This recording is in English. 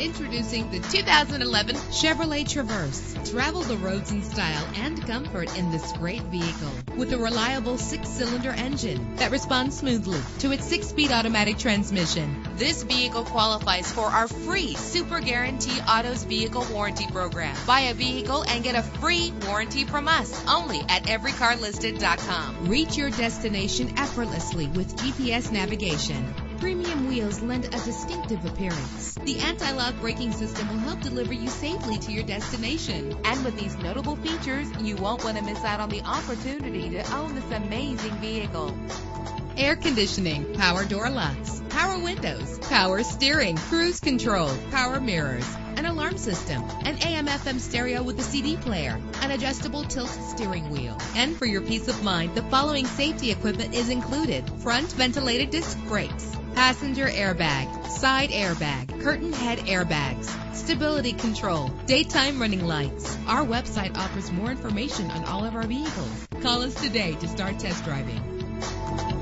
Introducing the 2011 Chevrolet Traverse. Travel the roads in style and comfort in this great vehicle with a reliable 6-cylinder engine that responds smoothly to its 6-speed automatic transmission. This vehicle qualifies for our free Super Guarantee Autos Vehicle Warranty Program. Buy a vehicle and get a free warranty from us only at everycarlisted.com. Reach your destination effortlessly with GPS navigation. Premium wheels lend a distinctive appearance. The anti-lock braking system will help deliver you safely to your destination. And with these notable features, you won't want to miss out on the opportunity to own this amazing vehicle. Air conditioning, power door locks, power windows, power steering, cruise control, power mirrors, an alarm system, an AM/FM stereo with a CD player, an adjustable tilt steering wheel. And for your peace of mind, the following safety equipment is included: front ventilated disc brakes, passenger airbag, side airbag, curtain head airbags, stability control, daytime running lights. Our website offers more information on all of our vehicles. Call us today to start test driving.